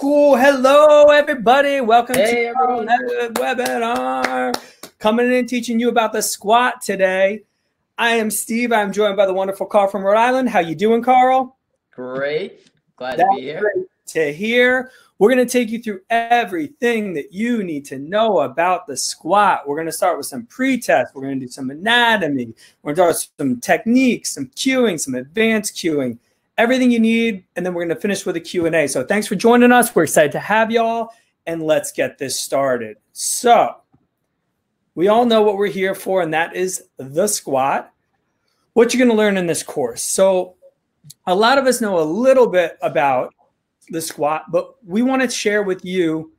Cool. Hello, everybody. Welcome to another webinar. Coming in and teaching you about the squat today. I am Steve. I'm joined by the wonderful Carl from Rhode Island. How you doing, Carl? Great. Glad to be here. Great to hear. We're going to take you through everything that you need to know about the squat. We're going to start with some pre-tests. We're going to do some anatomy. We're going to start with some techniques, some cueing, some advanced cueing, everything you need. And then we're going to finish with a Q&A. So thanks for joining us. We're excited to have y'all. And let's get this started. So we all know what we're here for, and that is the squat. What you're going to learn in this course. So a lot of us know a little bit about the squat, but we want to share with you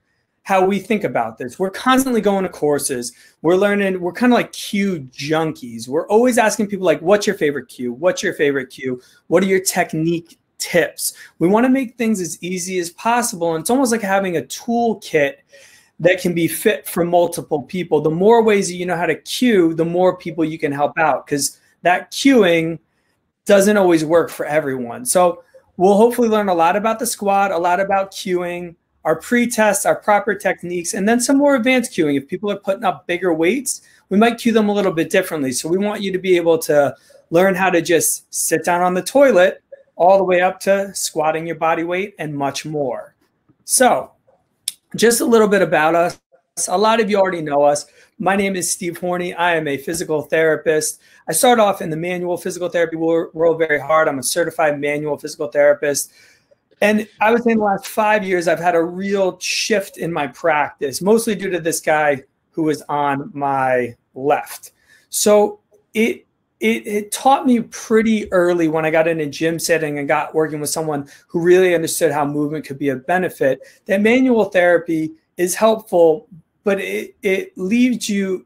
how we think about this. We're constantly going to courses. We're learning. We're kind of like cue junkies. We're always asking people like, what's your favorite cue? What's your favorite cue? What are your technique tips? We want to make things as easy as possible. And it's almost like having a toolkit that can be fit for multiple people. The more ways that you know how to cue, the more people you can help out, because that cueing doesn't always work for everyone. So we'll hopefully learn a lot about the squat, a lot about cueing, our pre-tests, our proper techniques, and then some more advanced cueing. If people are putting up bigger weights, we might cue them a little bit differently. So we want you to be able to learn how to just sit down on the toilet all the way up to squatting your body weight and much more. So just a little bit about us. A lot of you already know us. My name is Steve Horney. I am a physical therapist. I started off in the manual physical therapy world very hard. I'm a certified manual physical therapist. And I would say in the last 5 years, I've had a real shift in my practice, mostly due to this guy who is on my left. So it taught me pretty early when I got in a gym setting and got working with someone who really understood how movement could be a benefit, that manual therapy is helpful, but it leaves you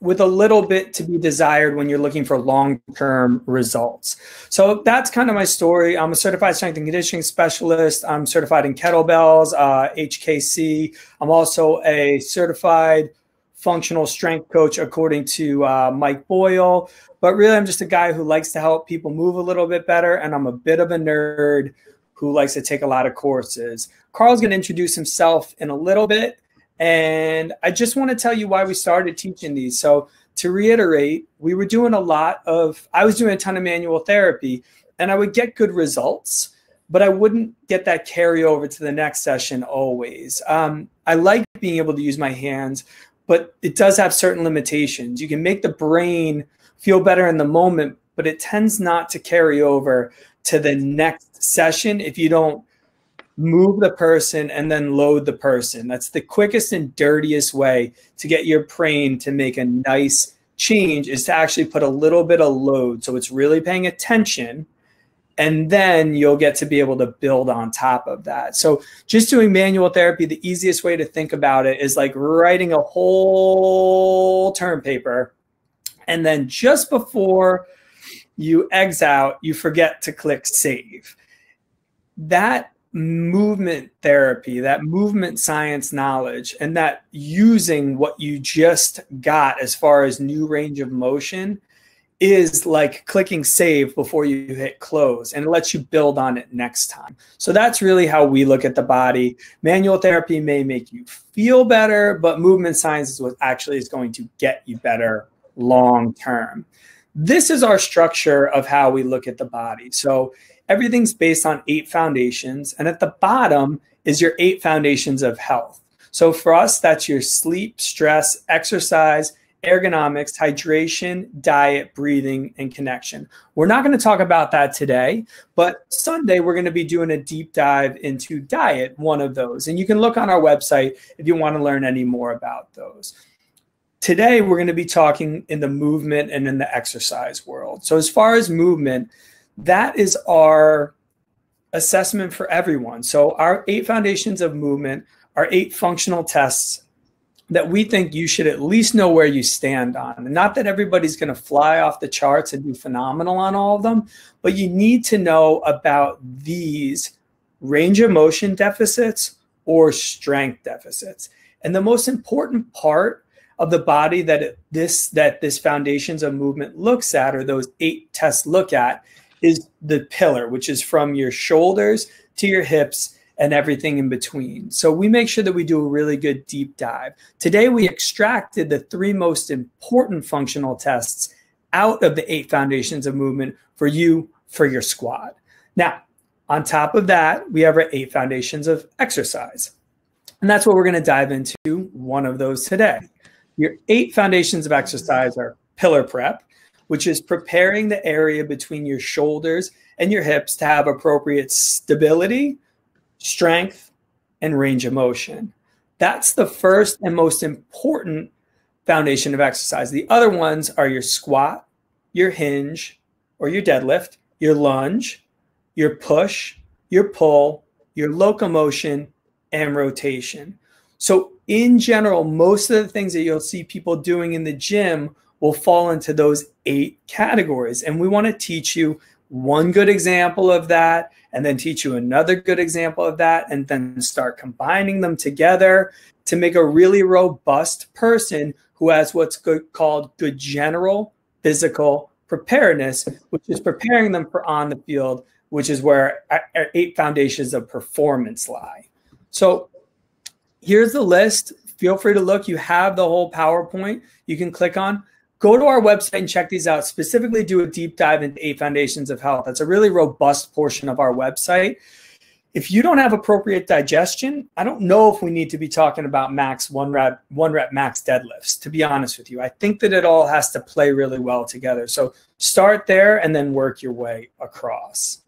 with a little bit to be desired when you're looking for long-term results. So that's kind of my story. I'm a certified strength and conditioning specialist. I'm certified in kettlebells, HKC. I'm also a certified functional strength coach according to Mike Boyle. But really, I'm just a guy who likes to help people move a little bit better, and I'm a bit of a nerd who likes to take a lot of courses. Carl's going to introduce himself in a little bit. And I just want to tell you why we started teaching these. So to reiterate, we were doing a lot of, I was doing a ton of manual therapy, and I would get good results, but I wouldn't get that carryover to the next session always. I like being able to use my hands, but it does have certain limitations. You can make the brain feel better in the moment, but it tends not to carry over to the next session if you don't move the person and then load the person. That's the quickest and dirtiest way to get your brain to make a nice change, is to actually put a little bit of load. So it's really paying attention, and then you'll get to be able to build on top of that. So just doing manual therapy, the easiest way to think about it is like writing a whole term paper, and then just before you exit out, you forget to click save. That movement therapy, that movement science knowledge, and that using what you just got as far as new range of motion is like clicking save before you hit close, and it lets you build on it next time. So that's really how we look at the body. Manual therapy may make you feel better, but movement science is what actually is going to get you better long term. This is our structure of how we look at the body. So everything's based on 8 foundations. And at the bottom is your 8 foundations of health. So for us, that's your sleep, stress, exercise, ergonomics, hydration, diet, breathing, and connection. We're not going to talk about that today, but Sunday we're going to be doing a deep dive into diet, one of those. And you can look on our website if you want to learn any more about those. Today, we're going to be talking in the movement and in the exercise world. So as far as movement, that is our assessment for everyone. So our 8 foundations of movement are 8 functional tests that we think you should at least know where you stand on. And not that everybody's going to fly off the charts and be phenomenal on all of them, but you need to know about these range of motion deficits or strength deficits. And the most important part of the body that this foundations of movement looks at, or those 8 tests look at, is the pillar, which is from your shoulders to your hips and everything in between. So we make sure that we do a really good deep dive. Today, we extracted the 3 most important functional tests out of the 8 foundations of movement for you, for your squad. Now, on top of that, we have our 8 foundations of exercise. And that's what we're going to dive into, one of those today. Your 8 foundations of exercise are pillar prep, which is preparing the area between your shoulders and your hips to have appropriate stability, strength, and range of motion. That's the first and most important foundation of exercise. The other ones are your squat, your hinge or your deadlift, your lunge, your push, your pull, your locomotion, and rotation. So in general, most of the things that you'll see people doing in the gym will fall into those 8 categories. And we want to teach you one good example of that, and then teach you another good example of that, and then start combining them together to make a really robust person who has what's called good general physical preparedness, which is preparing them for on the field, which is where our 8 foundations of performance lie. So here's the list. Feel free to look. You have the whole PowerPoint you can click on. Go to our website and check these out. Specifically, do a deep dive into 8 foundations of health. That's a really robust portion of our website. If you don't have appropriate digestion, I don't know if we need to be talking about max one rep max deadlifts, to be honest with you. I think that it all has to play really well together. So start there and then work your way across.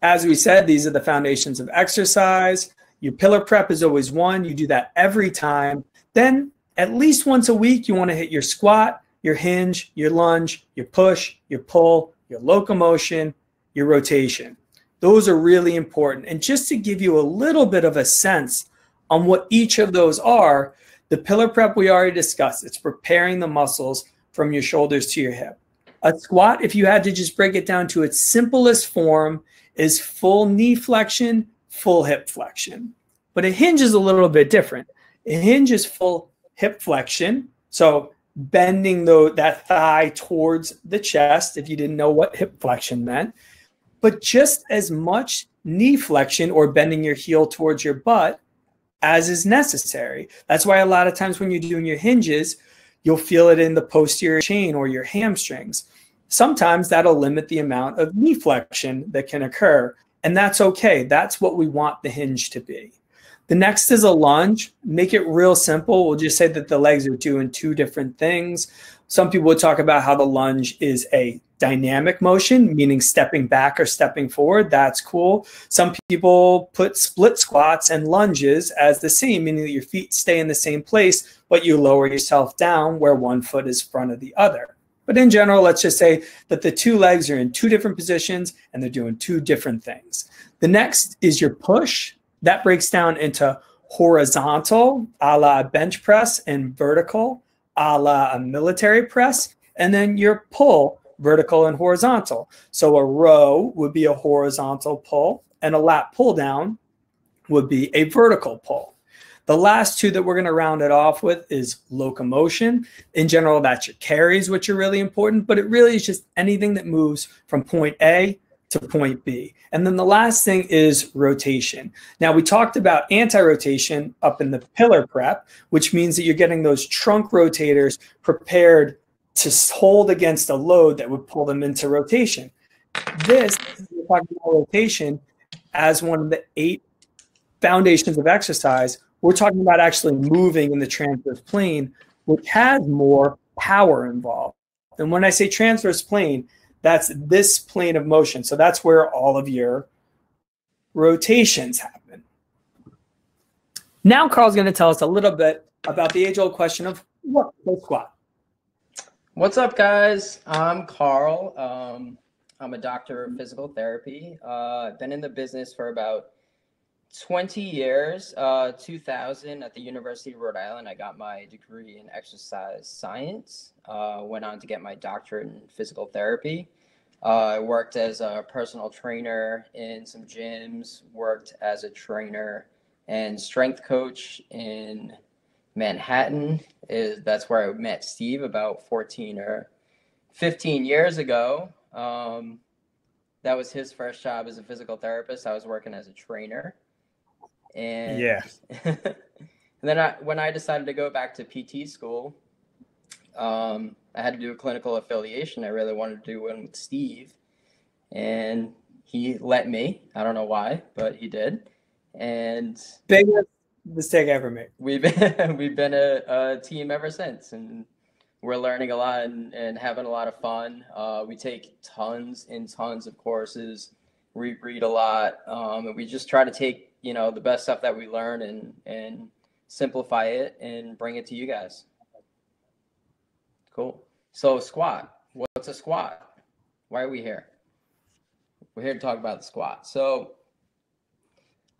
As we said, these are the foundations of exercise. Your pillar prep is always one. You do that every time. Then at least once a week, you want to hit your squat, your hinge, your lunge, your push, your pull, your locomotion, your rotation. Those are really important. And just to give you a little bit of a sense on what each of those are, the pillar prep we already discussed. It's preparing the muscles from your shoulders to your hip. A squat, if you had to just break it down to its simplest form, is full knee flexion, full hip flexion. But a hinge is a little bit different. A hinge is full hip flexion. So bending that thigh towards the chest, if you didn't know what hip flexion meant. But just as much knee flexion or bending your heel towards your butt as is necessary. That's why a lot of times when you're doing your hinges, you'll feel it in the posterior chain or your hamstrings. Sometimes that'll limit the amount of knee flexion that can occur, and that's okay. That's what we want the hinge to be. The next is a lunge. Make it real simple. We'll just say that the legs are doing 2 different things. Some people will talk about how the lunge is a dynamic motion, meaning stepping back or stepping forward. That's cool. Some people put split squats and lunges as the same, meaning that your feet stay in the same place, but you lower yourself down where one foot is front of the other. But in general, let's just say that the 2 legs are in 2 different positions and they're doing 2 different things. The next is your push. That breaks down into horizontal, a la bench press, and vertical, a la a military press, and then your pull, vertical and horizontal. So a row would be a horizontal pull, and a lat pull down would be a vertical pull. The last 2 that we're going to round it off with is locomotion. In general, that's your carries, which are really important, but it really is just anything that moves from point A to point B. And then the last thing is rotation. Now, we talked about anti-rotation up in the pillar prep, which means that you're getting those trunk rotators prepared to hold against a load that would pull them into rotation. This, we're talking about rotation as one of the 8 foundations of exercise. We're talking about actually moving in the transverse plane, which has more power involved. And when I say transverse plane, that's this plane of motion. So that's where all of your rotations happen. Now Carl's going to tell us a little bit about the age-old question of what's a squat? What's up, guys? I'm Carl. I'm a doctor of physical therapy. I've been in the business for about 20 years. 2000 at the University of Rhode Island, I got my degree in exercise science, went on to get my doctorate in physical therapy. I worked as a personal trainer in some gyms, worked as a trainer and strength coach in Manhattan. That's where I met Steve about 14 or 15 years ago. That was his first job as a physical therapist. I was working as a trainer. And yeah. And then when I decided to go back to PT school, I had to do a clinical affiliation. I really wanted to do one with Steve, and he let me. I don't know why, but he did. And biggest mistake I ever made. We've been a team ever since, and we're learning a lot and having a lot of fun. We take tons and tons of courses. We read a lot, and we just try to take, you know, the best stuff that we learn and simplify it and bring it to you guys. Cool. So squat. What's a squat? Why are we here? We're here to talk about the squat. So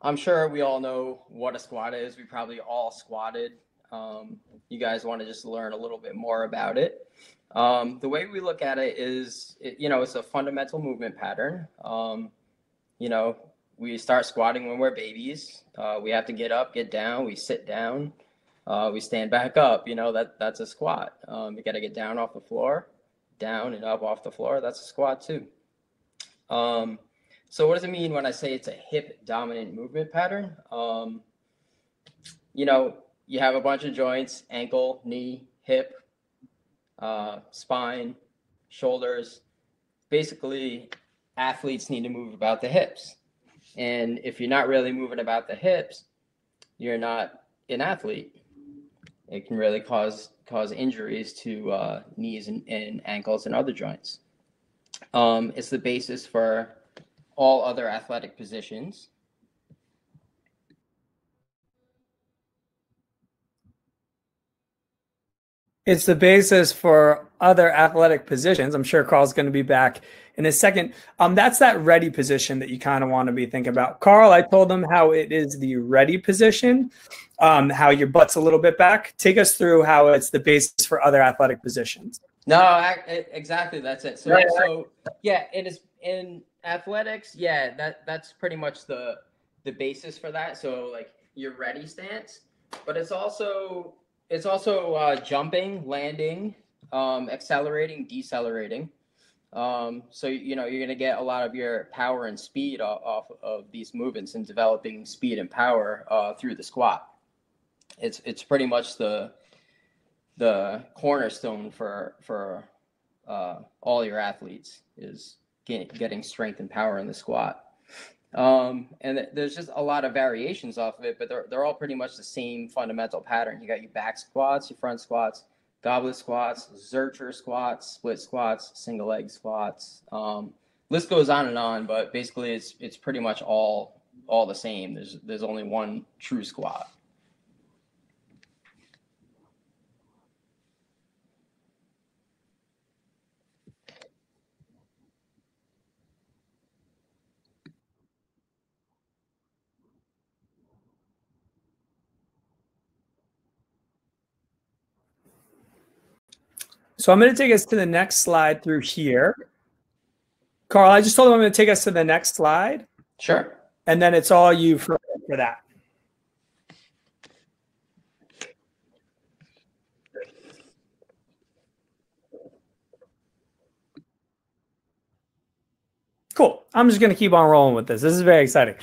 I'm sure we all know what a squat is. We probably all squatted. You guys want to just learn a little bit more about it. The way we look at it is, it's a fundamental movement pattern. We start squatting when we're babies. We have to get up, get down, we sit down. We stand back up, that's a squat. You got to get down off the floor, down and up off the floor. That's a squat too. So what does it mean when I say it's a hip dominant movement pattern? You have a bunch of joints, ankle, knee, hip, spine, shoulders. Basically, athletes need to move about the hips. And if you're not really moving about the hips, you're not an athlete. It can really cause injuries to knees and ankles and other joints. It's the basis for all other athletic positions. It's the basis for other athletic positions. I'm sure Carl's going to be back in a second. That's that ready position that you kind of want to be thinking about. Carl, I told them how it is the ready position, how your butt's a little bit back. Take us through how it's the basis for other athletic positions. No, exactly. That's it. So, right. So yeah, it is in athletics. Yeah, that's pretty much the basis for that. So like your ready stance, but it's also jumping, landing, accelerating, decelerating. So, you're going to get a lot of your power and speed off of these movements and developing speed and power through the squat. It's pretty much the cornerstone for all your athletes is getting strength and power in the squat. And there's just a lot of variations off of it, but they're all pretty much the same fundamental pattern. You got your back squats, your front squats, goblet squats, Zurcher squats, split squats, single leg squats. List goes on and on, but basically it's pretty much all the same. There's only one true squat. So I'm going to take us to the next slide through here. Carl, I just told him I'm going to take us to the next slide. Sure. And then it's all you for that. Cool. I'm just going to keep on rolling with this. This is very exciting.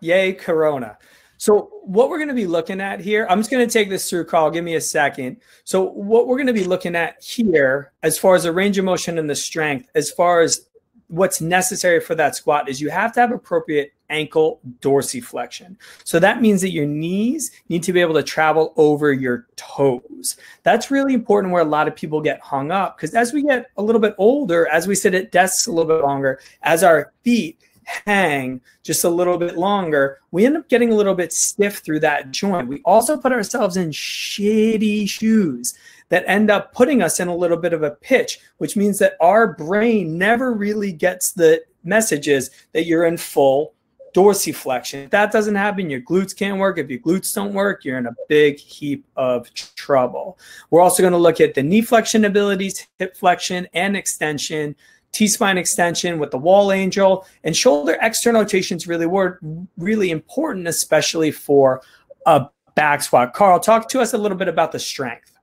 Yay, Corona. So what we're going to be looking at here, I'm just going to take this through, Carl. Give me a second. So what we're going to be looking at here, as far as the range of motion and the strength, as far as what's necessary for that squat, is you have to have appropriate ankle dorsiflexion. So that means that your knees need to be able to travel over your toes. That's really important where a lot of people get hung up, because as we get a little bit older, as we sit at desks a little bit longer, as our feet hang just a little bit longer, we end up getting a little bit stiff through that joint. We also put ourselves in shitty shoes that end up putting us in a little bit of a pitch, which means that our brain never really gets the messages that you're in full dorsiflexion. If that doesn't happen, your glutes can't work. If your glutes don't work, you're in a big heap of trouble. We're also going to look at the knee flexion abilities, hip flexion and extension, T-spine extension with the wall angel, and shoulder external rotations really important, especially for a back squat. Carl, talk to us a little bit about the strength.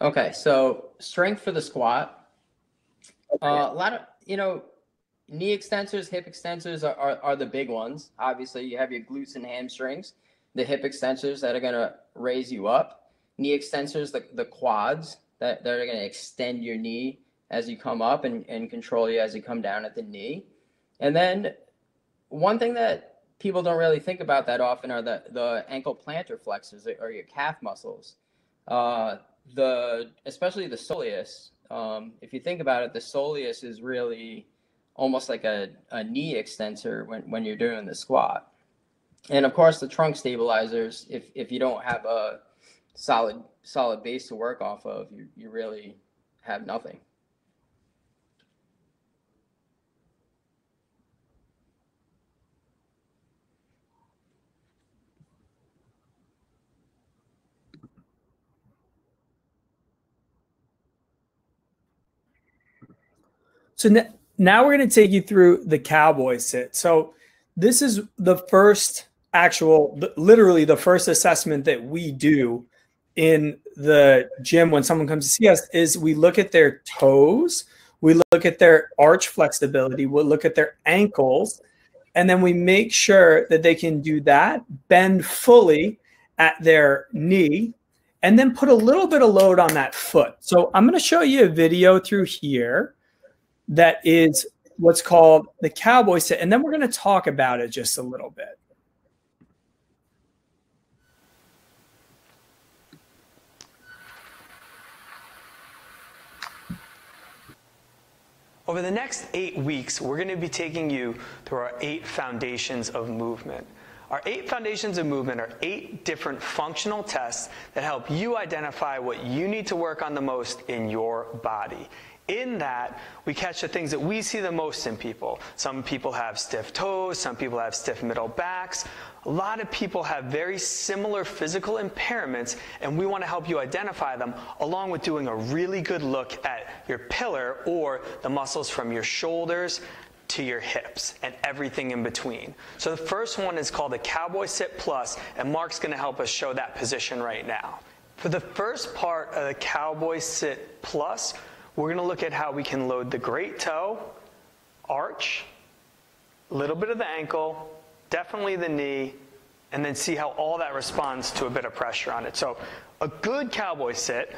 Okay, so strength for the squat. A lot of, knee extensors, hip extensors are the big ones. Obviously, you have your glutes and hamstrings, the hip extensors that are going to raise you up, knee extensors, the quads that are going to extend your knee as you come up and control you as you come down at the knee. And then one thing that people don't really think about that often are the ankle plantar flexors or your calf muscles. Especially the soleus. If you think about it, the soleus is really almost like a knee extensor when you're doing the squat. And of course the trunk stabilizers, if you don't have a solid base to work off of, you really have nothing. So now we're going to take you through the cowboy sit. So this is the first actual, literally the first assessment that we do in the gym when someone comes to see us, is we look at their toes, we look at their arch flexibility, we'll look at their ankles, and then we make sure that they can do that, bend fully at their knee, and then put a little bit of load on that foot. So I'm going to show you a video through here that is what's called the cowboy sit, and then we're going to talk about it just a little bit. Over the next 8 weeks, we're going to be taking you through our 8 foundations of movement. Our 8 foundations of movement are 8 different functional tests that help you identify what you need to work on the most in your body. In that, we catch the things that we see the most in people. Some people have stiff toes, some people have stiff middle backs. A lot of people have very similar physical impairments, and we want to help you identify them, along with doing a really good look at your pillar or the muscles from your shoulders to your hips and everything in between. So the first one is called the Cowboy Sit Plus, and Mark's going to help us show that position right now. For the first part of the Cowboy Sit Plus, we're going to look at how we can load the great toe, arch, a little bit of the ankle, definitely the knee, and then see how all that responds to a bit of pressure on it. So a good cowboy sit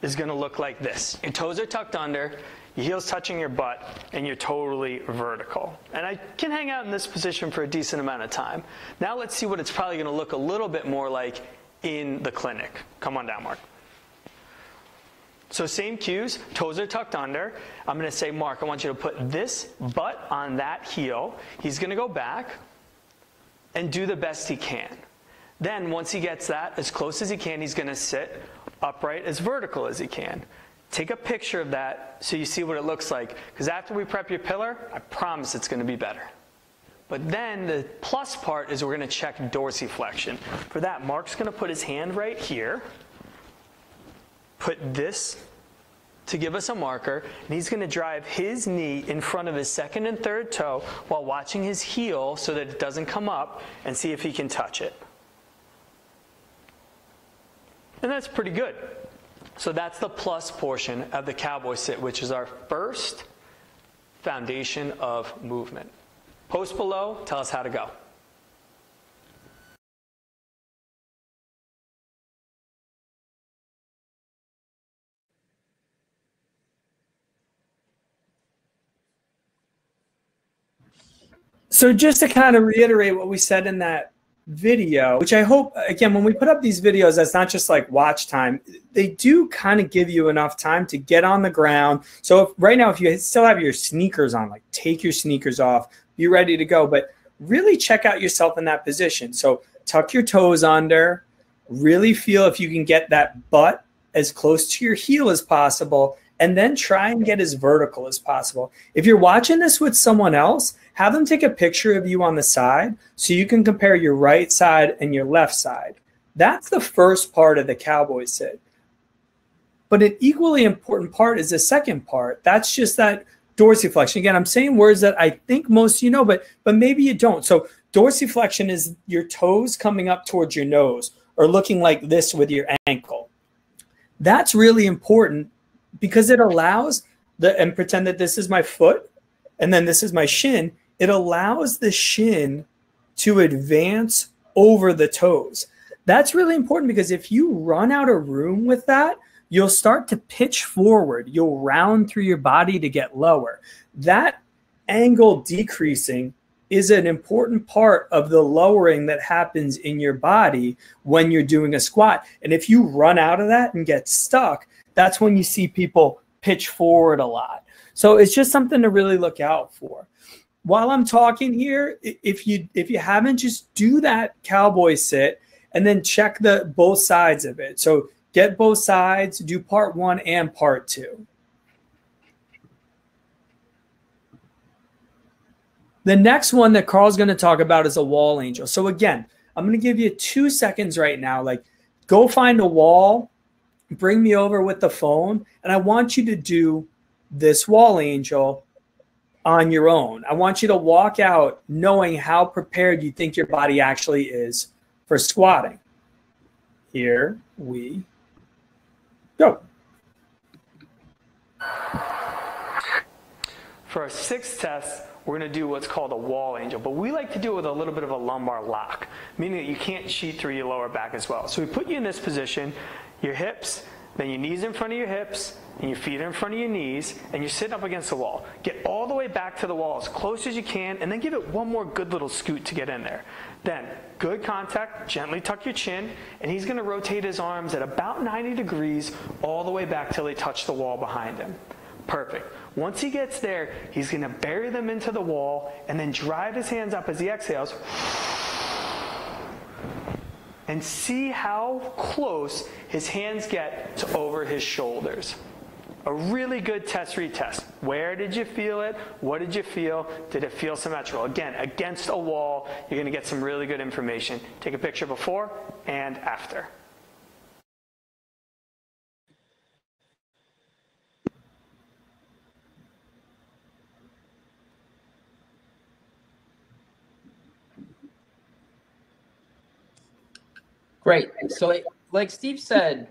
is going to look like this. Your toes are tucked under, your heels touching your butt, and you're totally vertical. And I can hang out in this position for a decent amount of time. Now let's see what it's probably going to look a little bit more like in the clinic. Come on down, Mark. So same cues, toes are tucked under. I'm going to say, Mark, I want you to put this butt on that heel. He's going to go back and do the best he can. Then once he gets that as close as he can, he's going to sit upright, as vertical as he can. Take a picture of that so you see what it looks like, because after we prep your pillar, I promise it's going to be better. But then the plus part is we're going to check dorsiflexion. For that, Mark's going to put his hand right here, put this to give us a marker, and he's going to drive his knee in front of his second and third toe while watching his heel so that it doesn't come up, and see if he can touch it. And that's pretty good. So that's the plus portion of the cowboy sit, which is our first foundation of movement. Post below, tell us how to go. So just to kind of reiterate what we said in that video, which I hope, again, when we put up these videos, that's not just like watch time. They do kind of give you enough time to get on the ground. So if, right now, if you still have your sneakers on, like take your sneakers off, be ready to go, but really check out yourself in that position. So tuck your toes under, really feel if you can get that butt as close to your heel as possible, and then try and get as vertical as possible. If you're watching this with someone else, have them take a picture of you on the side so you can compare your right side and your left side. That's the first part of the cowboy sit. But an equally important part is the second part. That's just that dorsiflexion. Again, I'm saying words that I think most of you know, but maybe you don't. So dorsiflexion is your toes coming up towards your nose or looking like this with your ankle. That's really important because it allows and pretend that this is my foot, and then this is my shin, it allows the shin to advance over the toes. That's really important because if you run out of room with that, you'll start to pitch forward. You'll round through your body to get lower. That angle decreasing is an important part of the lowering that happens in your body when you're doing a squat. And if you run out of that and get stuck, that's when you see people pitch forward a lot. So it's just something to really look out for. While I'm talking here, if you haven't, just do that cowboy sit and then check the both sides of it. So get both sides, do part one and part two. The next one that Carl's going to talk about is a wall angel. So again, I'm going to give you 2 seconds right now. Like, go find a wall, bring me over with the phone, and I want you to do this wall angel on your own. I want you to walk out knowing how prepared you think your body actually is for squatting. Here we go. For our sixth test, we're going to do what's called a wall angel, but we like to do it with a little bit of a lumbar lock, meaning that you can't sheet through your lower back as well. So we put you in this position, your hips, then your knees in front of your hips, and your feet are in front of your knees, and you're sitting up against the wall. Get all the way back to the wall as close as you can, and then give it one more good little scoot to get in there. Then, good contact, gently tuck your chin, and he's going to rotate his arms at about 90 degrees all the way back till they touch the wall behind him. Perfect. Once he gets there, he's going to bury them into the wall and then drive his hands up as he exhales. And see how close his hands get to over his shoulders. A really good test retest. Where did you feel it? What did you feel? Did it feel symmetrical? Again, against a wall, you're going to get some really good information. Take a picture before and after. Great. So like Steve said,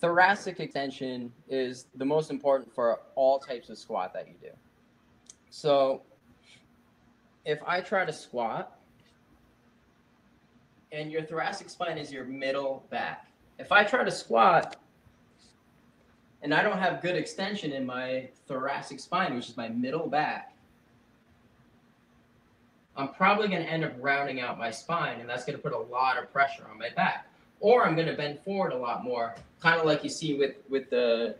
thoracic extension is the most important for all types of squat that you do. So if I try to squat and your thoracic spine is your middle back, if I try to squat and I don't have good extension in my thoracic spine, which is my middle back, I'm probably going to end up rounding out my spine, and that's going to put a lot of pressure on my back. Or I'm going to bend forward a lot more, kind of like you see with the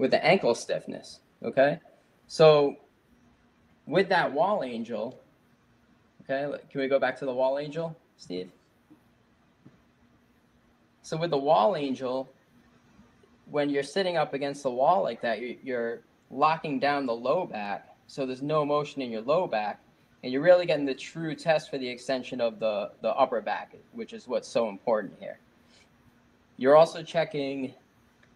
ankle stiffness, okay? So with that wall angel, okay, can we go back to the wall angel, Steve? So with the wall angel, when you're sitting up against the wall like that, you're locking down the low back, so there's no motion in your low back. And you're really getting the true test for the extension of the upper back, which is what's so important here. You're also checking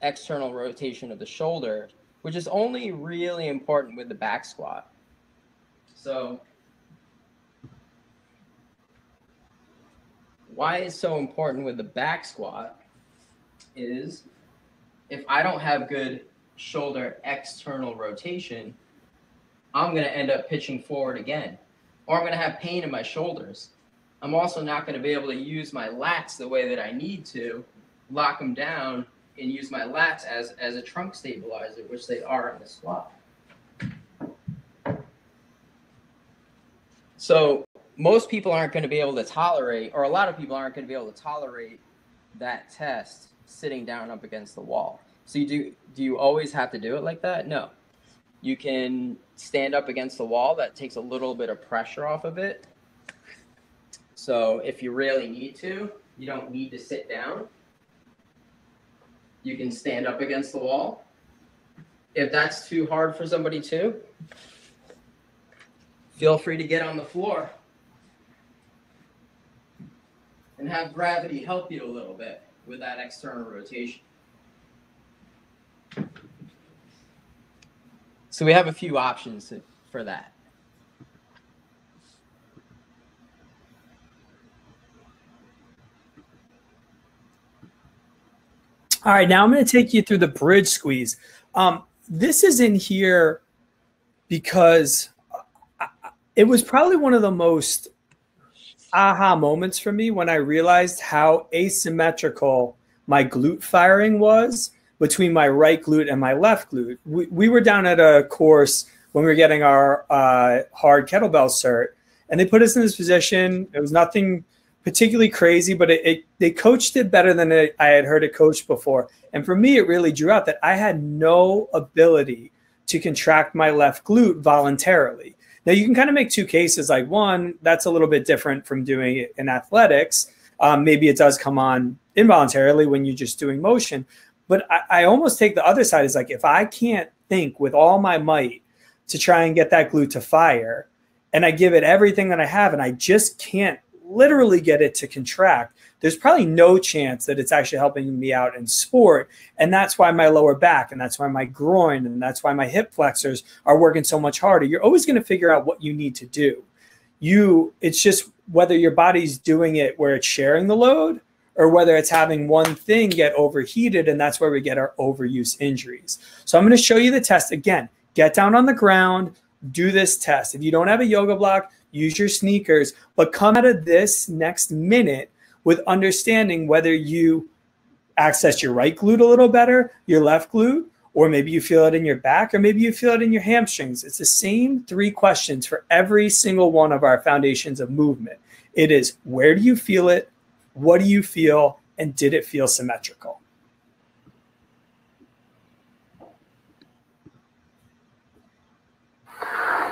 external rotation of the shoulder, which is only really important with the back squat. So why it's so important with the back squat is if I don't have good shoulder external rotation, I'm going to end up pitching forward again. Or I'm going to have pain in my shoulders. I'm also not going to be able to use my lats the way that I need to, lock them down and use my lats as a trunk stabilizer, which they are in the squat. So most people aren't going to be able to tolerate, or a lot of people aren't going to be able to tolerate that test sitting down up against the wall. So do you always have to do it like that? No. You can stand up against the wall. That takes a little bit of pressure off of it. So if you really need to, you don't need to sit down. You can stand up against the wall. If that's too hard for somebody too, feel free to get on the floor and have gravity help you a little bit with that external rotation. So we have a few options for that. All right, now I'm going to take you through the bridge squeeze. This is in here because it was probably one of the most aha moments for me when I realized how asymmetrical my glute firing was between my right glute and my left glute. We were down at a course when we were getting our hard kettlebell cert, and they put us in this position. It was nothing particularly crazy, but they coached it better than I had heard it coached before. And for me, it really drew out that I had no ability to contract my left glute voluntarily. Now, you can kind of make two cases. Like, one, that's a little bit different from doing it in athletics. Maybe it does come on involuntarily when you're just doing motion. But I almost take the other side is like, if I can't think with all my might to try and get that glute to fire, and I give it everything that I have, and I just can't literally get it to contract, there's probably no chance that it's actually helping me out in sport. And that's why my lower back, and that's why my groin, and that's why my hip flexors are working so much harder. You're always going to figure out what you need to do. It's just whether your body's doing it where it's sharing the load, or whether it's having one thing get overheated, and that's where we get our overuse injuries. So I'm going to show you the test again. Get down on the ground, do this test. If you don't have a yoga block, use your sneakers, but come out of this next minute with understanding whether you access your right glute a little better, your left glute, or maybe you feel it in your back, or maybe you feel it in your hamstrings. It's the same three questions for every single one of our foundations of movement. It is, where do you feel it? What do you feel? And did it feel symmetrical?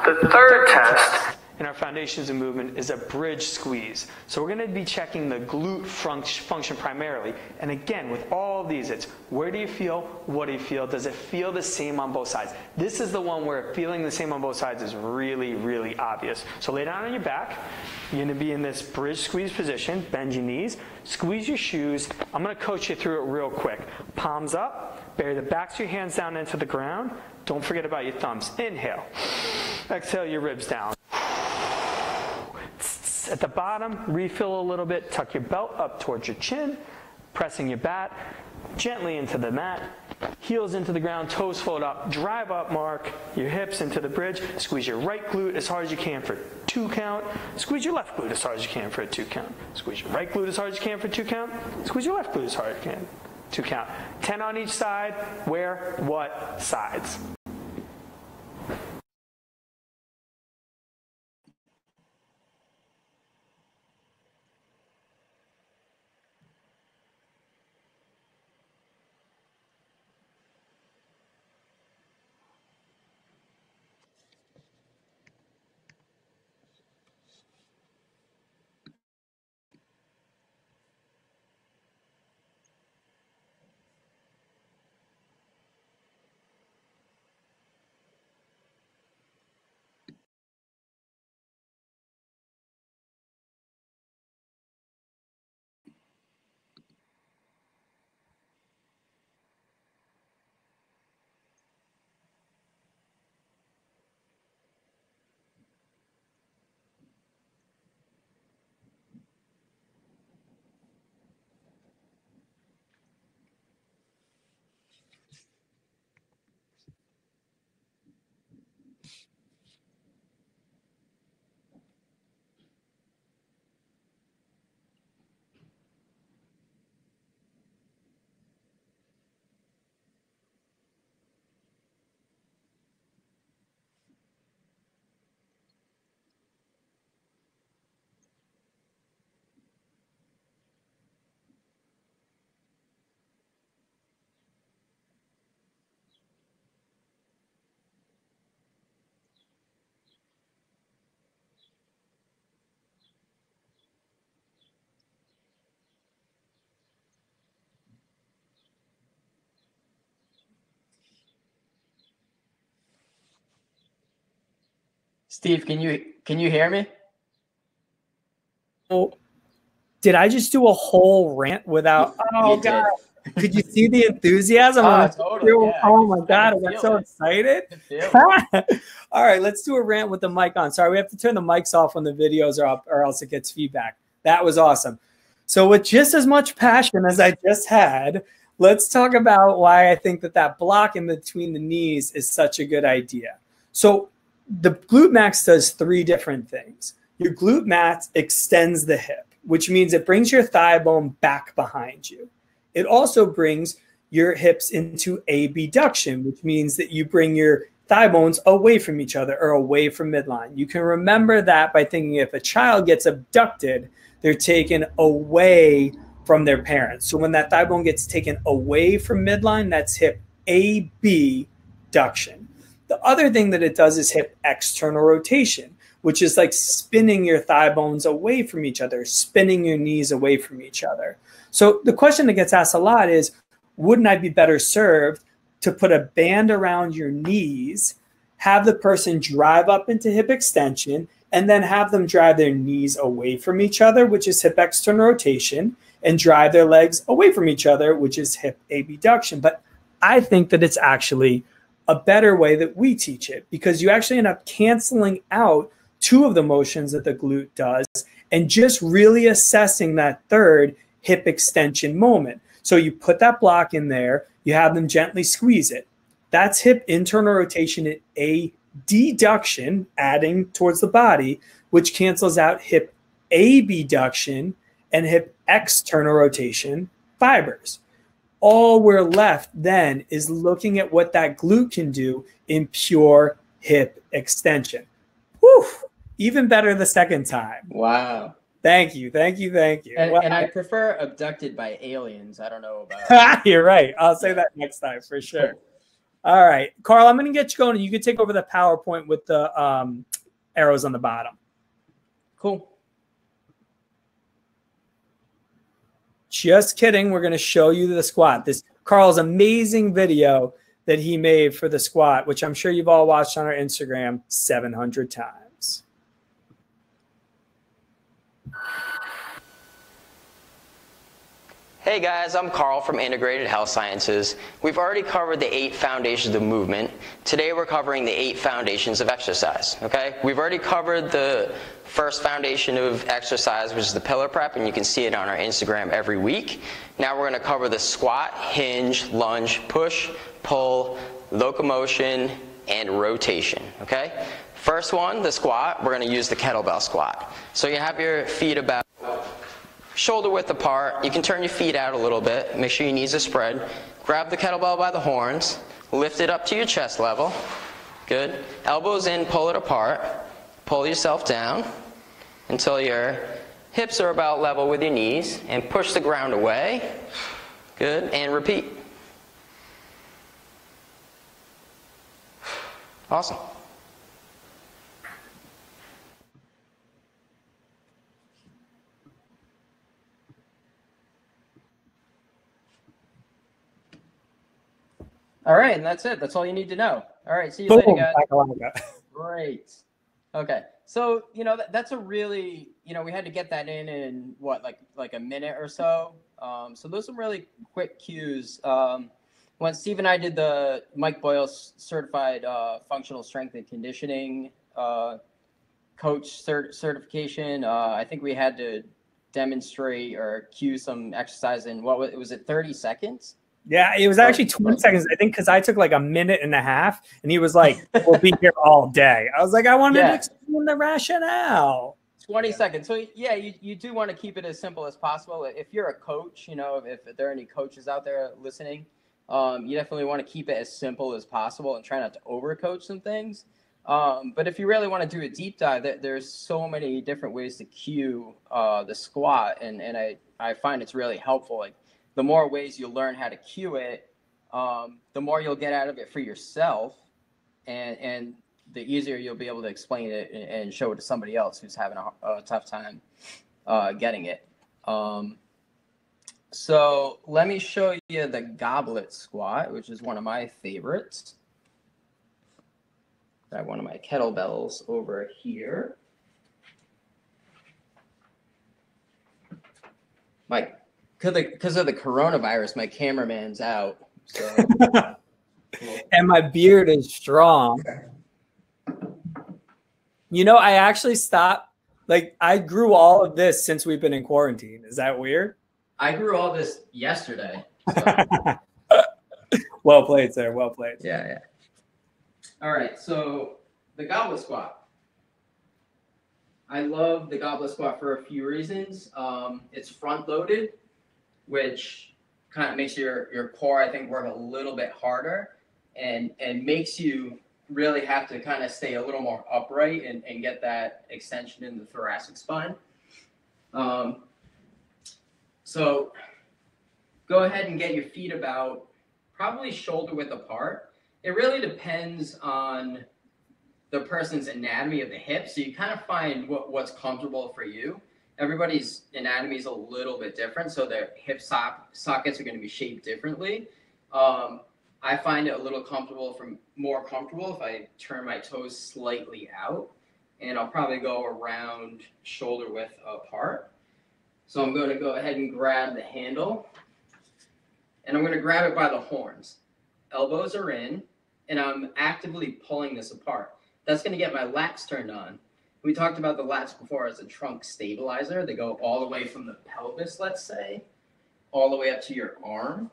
The third test in our foundations of movement is a bridge squeeze. So we're going to be checking the glute function primarily. And again, with all of these, it's where do you feel, what do you feel, does it feel the same on both sides? This is the one where feeling the same on both sides is really, really obvious. So lay down on your back. You're going to be in this bridge squeeze position. Bend your knees, squeeze your shoes. I'm going to coach you through it real quick. Palms up, bury the backs of your hands down into the ground. Don't forget about your thumbs. Inhale. Exhale your ribs down. At the bottom, refill a little bit. Tuck your belt up towards your chin. Pressing your bat gently into the mat. Heels into the ground. Toes fold up. Drive up, mark. Your hips into the bridge. Squeeze your right glute as hard as you can for 2 count. Squeeze your left glute as hard as you can for a 2 count. Squeeze your right glute as hard as you can for 2 count. Squeeze your left glute as hard as you can. 2 count. 10 on each side. Where, what, sides. Steve, can you hear me? Oh, did I just do a whole rant without? Oh God! Could you see the enthusiasm? Totally, yeah. Oh my God! I got so excited. All right, let's do a rant with the mic on. Sorry, we have to turn the mics off when the videos are up, or else it gets feedback. That was awesome. So with just as much passion as I just had, let's talk about why I think that block in between the knees is such a good idea. So the glute max does three different things. Your glute max extends the hip, which means it brings your thigh bone back behind you. It also brings your hips into abduction, which means that you bring your thigh bones away from each other or away from midline. You can remember that by thinking if a child gets abducted, they're taken away from their parents. So when that thigh bone gets taken away from midline, that's hip abduction. The other thing that it does is hip external rotation, which is like spinning your thigh bones away from each other, spinning your knees away from each other. So the question that gets asked a lot is, wouldn't I be better served to put a band around your knees, have the person drive up into hip extension, and then have them drive their knees away from each other, which is hip external rotation, and drive their legs away from each other, which is hip abduction? But I think that it's actually a better way that we teach it, because you actually end up canceling out two of the motions that the glute does and just really assessing that third hip extension moment. So you put that block in there, you have them gently squeeze it. That's hip internal rotation at a deduction, adding towards the body, which cancels out hip abduction and hip external rotation fibers. All we're left then is looking at what that glute can do in pure hip extension. Whew, even better the second time. Wow. Thank you, thank you, thank you. And, well, and I prefer abducted by aliens. I don't know about You're right. I'll say that next time for sure. All right, Carl, I'm going to get you going, and you can take over the PowerPoint with the arrows on the bottom. Cool. Just kidding. We're going to show you the squat. This Carl's amazing video that he made for the squat, which I'm sure you've all watched on our Instagram 700 times. Hey guys, I'm Carl from Integrated Health Sciences. We've already covered the 8 foundations of movement. Today we're covering the 8 foundations of exercise, okay? We've already covered the first foundation of exercise, which is the pillar prep, and you can see it on our Instagram every week. Now we're gonna cover the squat, hinge, lunge, push, pull, locomotion, and rotation, okay? First one, the squat, we're gonna use the kettlebell squat. So you have your feet about shoulder width apart. You can turn your feet out a little bit. Make sure your knees are spread. Grab the kettlebell by the horns. Lift it up to your chest level. Good. Elbows in, pull it apart. Pull yourself down until your hips are about level with your knees and push the ground away. Good. And repeat. Awesome. All right, and that's it. That's all you need to know. All right, see you later, guys. Great. Okay, so you know that's a really, you know, we had to get that in what, like a minute or so. So those are some really quick cues. When Steve and I did the Mike Boyle certified functional strength and conditioning coach certification, I think we had to demonstrate or cue some exercise in what was it, 30 seconds? Yeah, it was actually 20 seconds, I think, because I took like a minute and a half, and he was like, we'll be here all day. I was like, I wanted to explain the rationale. 20 seconds. So, yeah, you do want to keep it as simple as possible. If you're a coach, you know, if there are any coaches out there listening, you definitely want to keep it as simple as possible and try not to overcoach some things. But if you really want to do a deep dive, there's so many different ways to cue the squat, and I find it's really helpful. Like, the more ways you learn how to cue it, the more you'll get out of it for yourself, and the easier you'll be able to explain it and show it to somebody else who's having a tough time getting it. So let me show you the goblet squat, which is one of my favorites. Got one of my kettlebells over here. Mike. Because of the coronavirus, my cameraman's out. So. And my beard is strong. You know, I actually stopped. Like, I grew all of this since we've been in quarantine. Is that weird? I grew all this yesterday. So. Well played, sir. Well played. Yeah, yeah. All right. So the goblet squat. I love the goblet squat for a few reasons. It's front loaded, which kind of makes your core, I think, work a little bit harder and makes you really have to kind of stay a little more upright and get that extension in the thoracic spine. So go ahead and get your feet about probably shoulder width apart. It really depends on the person's anatomy of the hip. So you kind of find what's comfortable for you. Everybody's anatomy is a little bit different. So their hip sockets are going to be shaped differently. I find it a little more comfortable if I turn my toes slightly out, and I'll probably go around shoulder width apart. So I'm going to go ahead and grab the handle, and I'm going to grab it by the horns. Elbows are in, and I'm actively pulling this apart. That's going to get my lats turned on. We talked about the lats before as a trunk stabilizer. They go all the way from the pelvis, let's say, all the way up to your arm.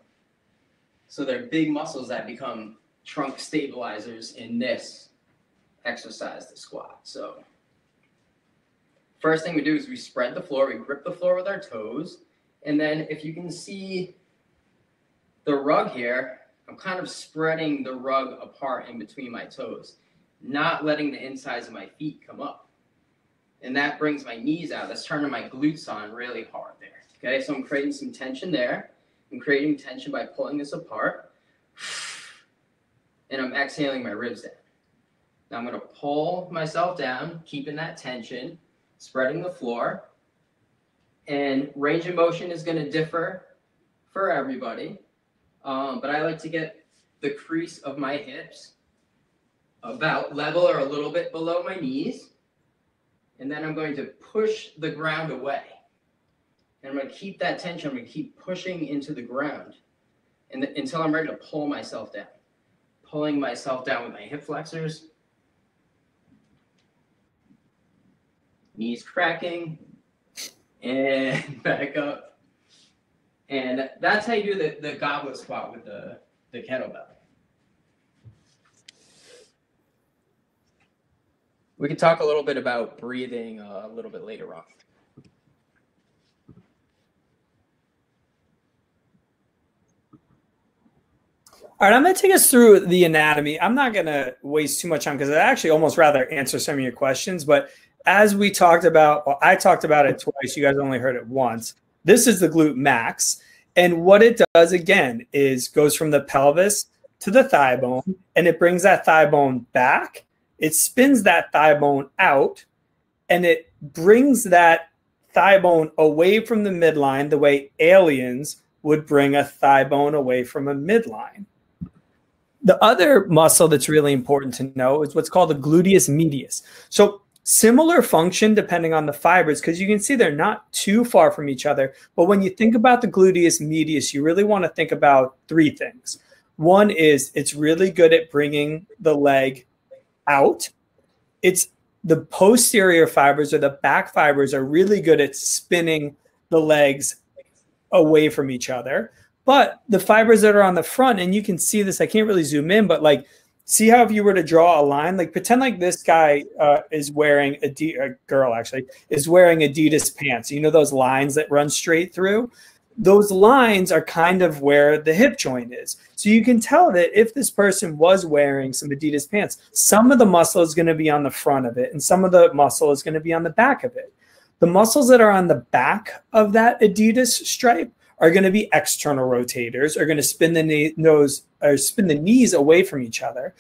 So they're big muscles that become trunk stabilizers in this exercise, the squat. So first thing we do is we spread the floor, we grip the floor with our toes. And then if you can see the rug here, I'm kind of spreading the rug apart in between my toes, not letting the insides of my feet come up. And that brings my knees out. That's turning my glutes on really hard there. Okay, so I'm creating some tension there. I'm creating tension by pulling this apart. And I'm exhaling my ribs down. Now I'm going to pull myself down, keeping that tension, spreading the floor. And range of motion is going to differ for everybody. But I like to get the crease of my hips about level or a little bit below my knees. And then I'm going to push the ground away. And I'm going to keep that tension. I'm going to keep pushing into the ground and until I'm ready to pull myself down. Pulling myself down with my hip flexors. Knees cracking. And back up. And that's how you do the goblet squat with the kettlebell. We can talk a little bit about breathing a little bit later on. All right, I'm going to take us through the anatomy. I'm not going to waste too much time because I'd actually almost rather answer some of your questions. But as we talked about, well, I talked about it twice. You guys only heard it once. This is the glute max. And what it does, again, is goes from the pelvis to the thigh bone, and it brings that thigh bone back. It spins that thigh bone out, and it brings that thigh bone away from the midline the way aliens would bring a thigh bone away from a midline. The other muscle that's really important to know is what's called the gluteus medius. So similar function depending on the fibers, because you can see they're not too far from each other. But when you think about the gluteus medius, you really want to think about three things. One is it's really good at bringing the leg out. It's the posterior fibers or the back fibers are really good at spinning the legs away from each other. But the fibers that are on the front, and you can see this, I can't really zoom in, but like, see how if you were to draw a line, like pretend like this guy is wearing a girl actually is wearing Adidas pants. You know, those lines that run straight through? Those lines are kind of where the hip joint is. So you can tell that if this person was wearing some Adidas pants, some of the muscle is going to be on the front of it and some of the muscle is going to be on the back of it. The muscles that are on the back of that Adidas stripe are going to be external rotators, are going to spin the nose or spin the knees away from each other.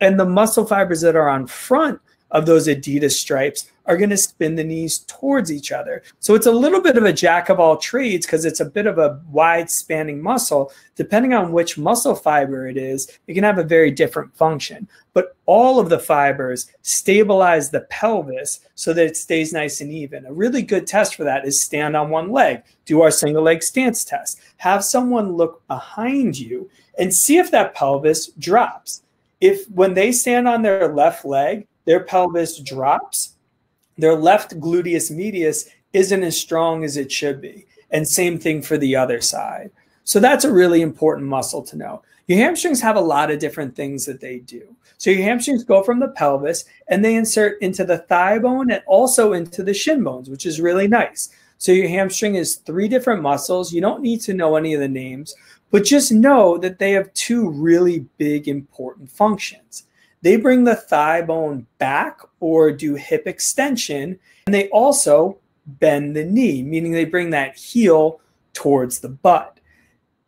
And the muscle fibers that are on front of those Adidas stripes are going to spin the knees towards each other. So it's a little bit of a jack of all trades because it's a bit of a wide spanning muscle. Depending on which muscle fiber it is, it can have a very different function. But all of the fibers stabilize the pelvis so that it stays nice and even. A really good test for that is stand on one leg. Do our single leg stance test. Have someone look behind you and see if that pelvis drops. If when they stand on their left leg, their pelvis drops, their left gluteus medius isn't as strong as it should be. And same thing for the other side. So that's a really important muscle to know. Your hamstrings have a lot of different things that they do. So your hamstrings go from the pelvis and they insert into the thigh bone and also into the shin bones, which is really nice. So your hamstring is 3 different muscles. You don't need to know any of the names, but just know that they have 2 really big, important functions. They bring the thigh bone back or do hip extension, and they also bend the knee, meaning they bring that heel towards the butt.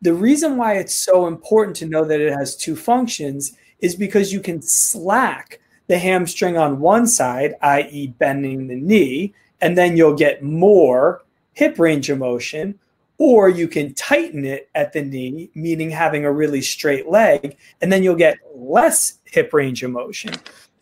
The reason why it's so important to know that it has 2 functions is because you can slack the hamstring on one side, i.e. bending the knee, and then you'll get more hip range of motion, or you can tighten it at the knee, meaning having a really straight leg, and then you'll get less hip range of motion.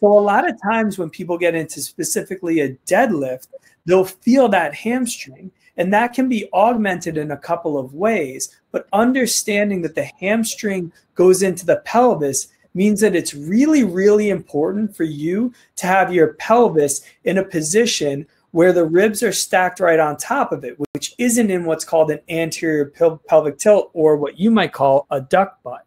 So a lot of times when people get into specifically a deadlift, they'll feel that hamstring, and that can be augmented in a couple of ways, but understanding that the hamstring goes into the pelvis means that it's really, really important for you to have your pelvis in a position where the ribs are stacked right on top of it, which isn't in what's called an anterior pelvic tilt, or what you might call a duck butt.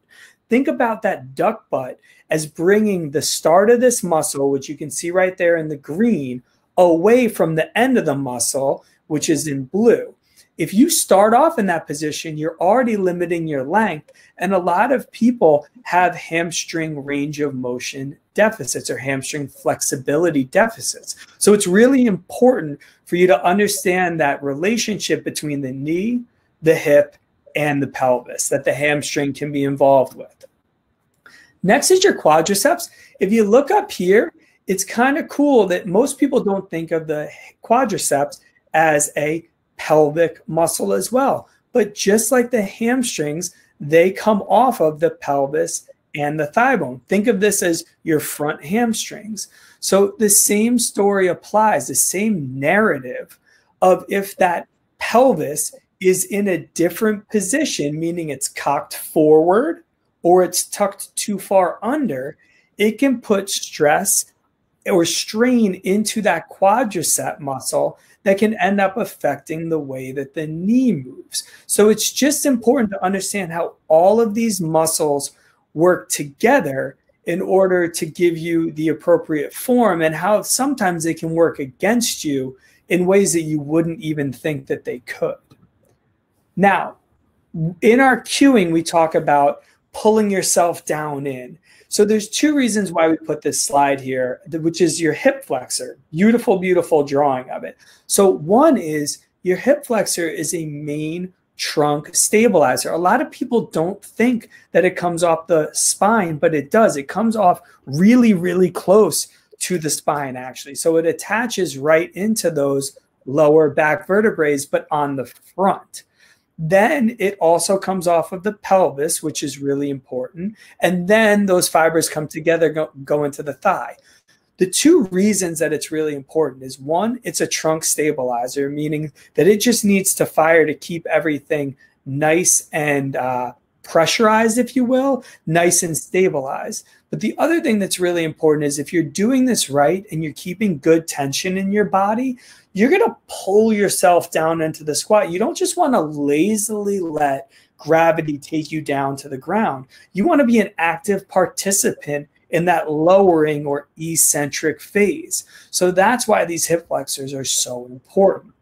Think about that duck butt as bringing the start of this muscle, which you can see right there in the green, away from the end of the muscle, which is in blue. If you start off in that position, you're already limiting your length, and a lot of people have hamstring range of motion deficits or hamstring flexibility deficits. So it's really important for you to understand that relationship between the knee, the hip, and the pelvis that the hamstring can be involved with. Next is your quadriceps. If you look up here, it's kind of cool that most people don't think of the quadriceps as a pelvic muscle as well. But just like the hamstrings, they come off of the pelvis and the thigh bone. Think of this as your front hamstrings. So the same story applies, the same narrative of if that pelvis is in a different position, meaning it's cocked forward or it's tucked too far under, it can put stress or strain into that quadricep muscle that can end up affecting the way that the knee moves. So it's just important to understand how all of these muscles work together in order to give you the appropriate form, and how sometimes they can work against you in ways that you wouldn't even think that they could. Now, in our cueing, we talk about pulling yourself down in. So there's 2 reasons why we put this slide here, which is your hip flexor. Beautiful, beautiful drawing of it. So one is your hip flexor is a main trunk stabilizer. A lot of people don't think that it comes off the spine, but it does. It comes off really, really close to the spine, actually. So it attaches right into those lower back vertebrae, but on the front. Then it also comes off of the pelvis, which is really important. And then those fibers come together, go into the thigh. The 2 reasons that it's really important is, 1, it's a trunk stabilizer, meaning that it just needs to fire to keep everything nice and pressurized, if you will, nice and stabilized. But the other thing that's really important is if you're doing this right and you're keeping good tension in your body, you're going to pull yourself down into the squat. You don't just want to lazily let gravity take you down to the ground. You want to be an active participant in that lowering or eccentric phase. So that's why these hip flexors are so important.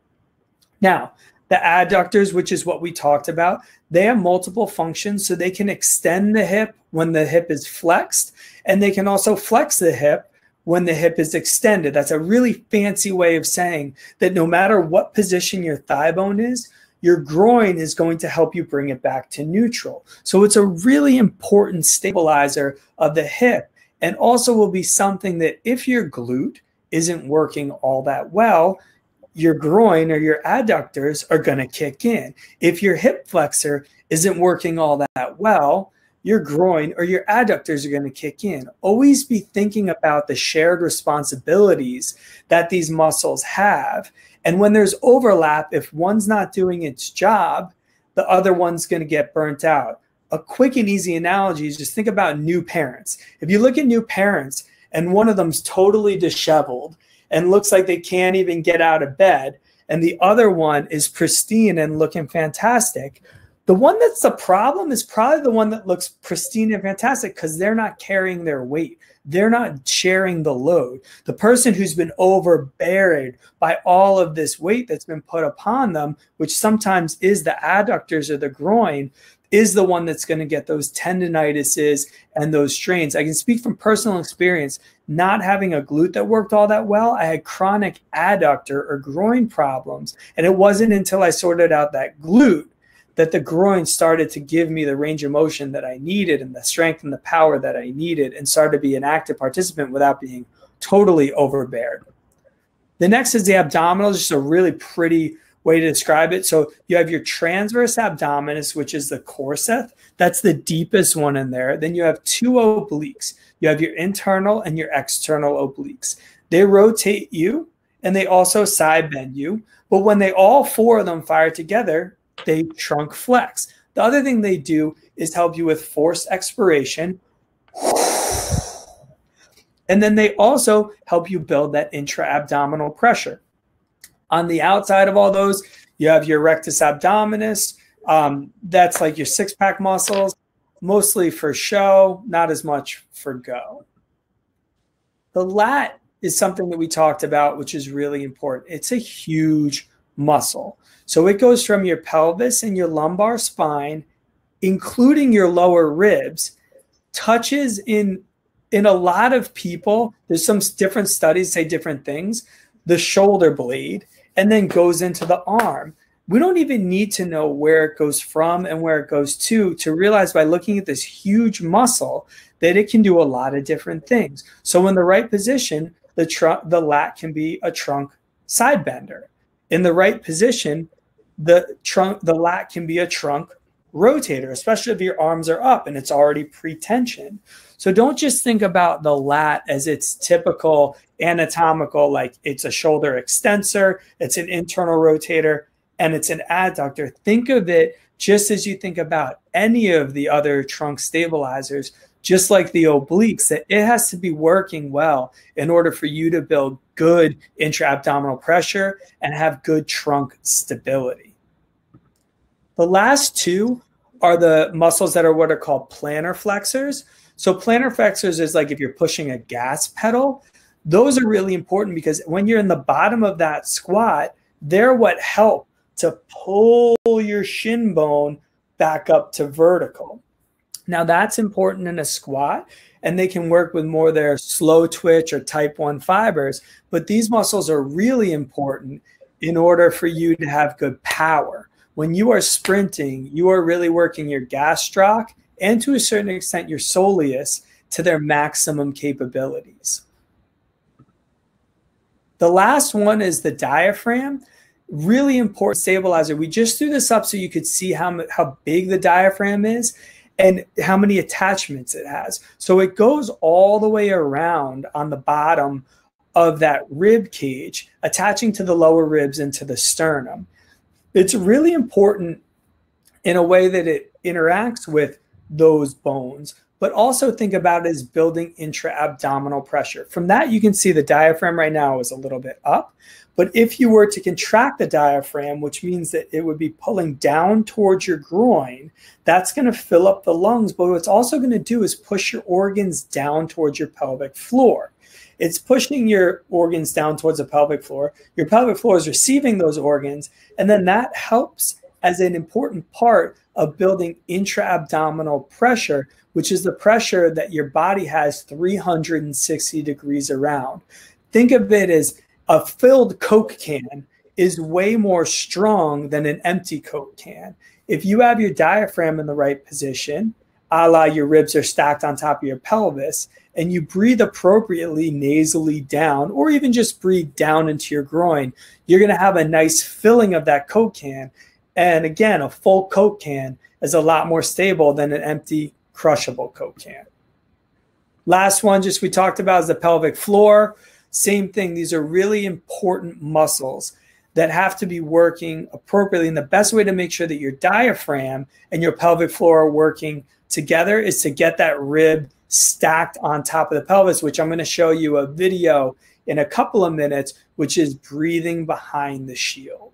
Now, the adductors, which is what we talked about, they have multiple functions. So they can extend the hip when the hip is flexed, and they can also flex the hip when the hip is extended. That's a really fancy way of saying that no matter what position your thigh bone is, your groin is going to help you bring it back to neutral. So it's a really important stabilizer of the hip, and also will be something that if your glute isn't working all that well, your groin or your adductors are going to kick in. If your hip flexor isn't working all that well, your groin or your adductors are going to kick in. Always be thinking about the shared responsibilities that these muscles have. And when there's overlap, if one's not doing its job, the other one's going to get burnt out. A quick and easy analogy is just think about new parents. If you look at new parents and one of them's totally disheveled and looks like they can't even get out of bed, and the other one is pristine and looking fantastic, The one that's the problem is probably the one that looks pristine and fantastic because they're not carrying their weight. They're not sharing the load. The person who's been overbeared by all of this weight that's been put upon them, which sometimes is the adductors or the groin, is the one that's going to get those tendinitises and those strains. I can speak from personal experience, not having a glute that worked all that well. I had chronic adductor or groin problems, and it wasn't until I sorted out that glute that the groin started to give me the range of motion that I needed and the strength and the power that I needed, and started to be an active participant without being totally overbeared. The next is the abdominal, just a really pretty way to describe it. So you have your transverse abdominis, which is the corset. That's the deepest one in there. Then you have two obliques. You have your internal and your external obliques. They rotate you and they also side bend you. But when they all four of them fire together, they trunk flex. The other thing they do is help you with forced expiration. And then they also help you build that intra-abdominal pressure. On the outside of all those, you have your rectus abdominis. That's like your six-pack muscles, mostly for show, not as much for go. The lat is something that we talked about, which is really important. It's a huge muscle. So it goes from your pelvis and your lumbar spine, including your lower ribs, touches in a lot of people. There's some different studies say different things. The shoulder blade, and then goes into the arm. We don't even need to know where it goes from and where it goes to realize by looking at this huge muscle that it can do a lot of different things. So in the right position, the lat can be a trunk side bender. In the right position, the lat can be a trunk rotator, especially if your arms are up and it's already pre-tensioned. So don't just think about the lat as its typical anatomical, like it's a shoulder extensor, it's an internal rotator, and it's an adductor. Think of it just as you think about any of the other trunk stabilizers, just like the obliques, that it has to be working well in order for you to build good intra-abdominal pressure and have good trunk stability. The last two are the muscles that are what are called plantar flexors. So plantar flexors is like if you're pushing a gas pedal. Those are really important because when you're in the bottom of that squat, they're what help to pull your shin bone back up to vertical. Now that's important in a squat, and they can work with more of their slow twitch or type 1 fibers, but these muscles are really important in order for you to have good power. When you are sprinting, you are really working your gastroc and to a certain extent your soleus to their maximum capabilities. The last one is the diaphragm. Really important stabilizer. We just threw this up so you could see how big the diaphragm is and how many attachments it has. So it goes all the way around on the bottom of that rib cage, attaching to the lower ribs and to the sternum. It's really important in a way that it interacts with those bones, but also think about it as building intra-abdominal pressure. From that, you can see the diaphragm right now is a little bit up, but if you were to contract the diaphragm, which means that it would be pulling down towards your groin, that's gonna fill up the lungs, but what it's also gonna do is push your organs down towards your pelvic floor. It's pushing your organs down towards the pelvic floor. Your pelvic floor is receiving those organs, and then that helps as an important part of building intra-abdominal pressure, which is the pressure that your body has 360 degrees around. Think of it as a filled Coke can is way more strong than an empty Coke can. If you have your diaphragm in the right position, a la your ribs are stacked on top of your pelvis, and you breathe appropriately nasally down, or even just breathe down into your groin, you're gonna have a nice filling of that Coke can. And again, a full Coke can is a lot more stable than an empty crushable Coke can. Last one, just we talked about, is the pelvic floor. Same thing. These are really important muscles that have to be working appropriately. And the best way to make sure that your diaphragm and your pelvic floor are working together is to get that rib stacked on top of the pelvis, which I'm going to show you a video in a couple of minutes, which is breathing behind the shield.